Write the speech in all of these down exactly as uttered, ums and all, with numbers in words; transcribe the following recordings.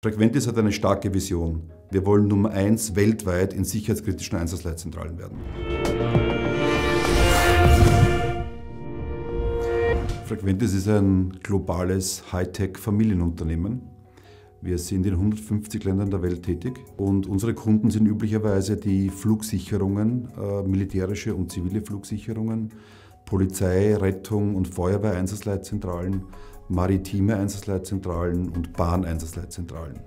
Frequentis hat eine starke Vision. Wir wollen Nummer eins weltweit in sicherheitskritischen Einsatzleitzentralen werden. Frequentis ist ein globales Hightech-Familienunternehmen. Wir sind in hundertfünfzig Ländern der Welt tätig und unsere Kunden sind üblicherweise die Flugsicherungen, äh, militärische und zivile Flugsicherungen, Polizei, Rettung und Feuerwehreinsatzleitzentralen, maritime Einsatzleitzentralen und Bahneinsatzleitzentralen.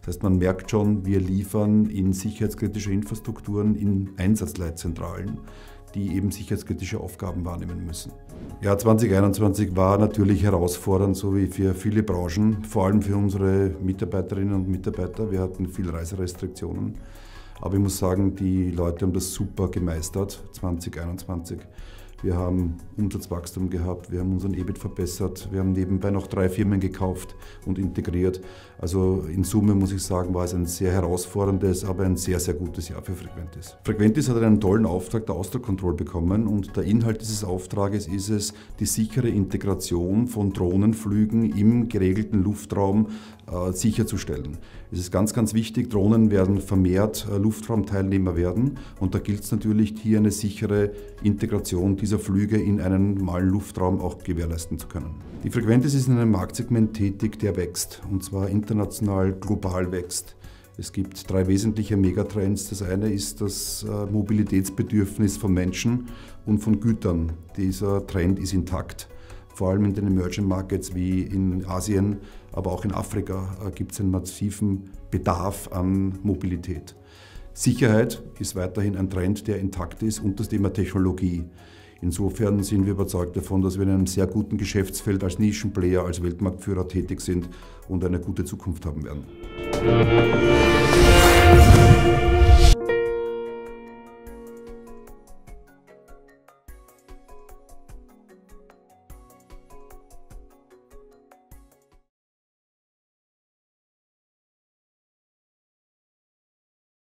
Das heißt, man merkt schon, wir liefern in sicherheitskritische Infrastrukturen, in Einsatzleitzentralen, die eben sicherheitskritische Aufgaben wahrnehmen müssen. Ja, zweitausendeinundzwanzig war natürlich herausfordernd, so wie für viele Branchen, vor allem für unsere Mitarbeiterinnen und Mitarbeiter. Wir hatten viele Reiserestriktionen, aber ich muss sagen, die Leute haben das super gemeistert, zweitausendeinundzwanzig. Wir haben Umsatzwachstum gehabt, wir haben unseren EBIT verbessert, wir haben nebenbei noch drei Firmen gekauft und integriert. Also in Summe muss ich sagen, war es ein sehr herausforderndes, aber ein sehr, sehr gutes Jahr für Frequentis. Frequentis hat einen tollen Auftrag der Austro Control bekommen und der Inhalt dieses Auftrages ist es, die sichere Integration von Drohnenflügen im geregelten Luftraum äh, sicherzustellen. Es ist ganz, ganz wichtig, Drohnen werden vermehrt äh, Luftraumteilnehmer werden und da gilt es natürlich, hier eine sichere Integration dieser Flüge in einen normalen Luftraum auch gewährleisten zu können. Die Frequentis ist in einem Marktsegment tätig, der wächst, und zwar international, global wächst. Es gibt drei wesentliche Megatrends. Das eine ist das Mobilitätsbedürfnis von Menschen und von Gütern. Dieser Trend ist intakt. Vor allem in den Emerging Markets wie in Asien, aber auch in Afrika gibt es einen massiven Bedarf an Mobilität. Sicherheit ist weiterhin ein Trend, der intakt ist, und das Thema Technologie. Insofern sind wir überzeugt davon, dass wir in einem sehr guten Geschäftsfeld als Nischenplayer, als Weltmarktführer tätig sind und eine gute Zukunft haben werden.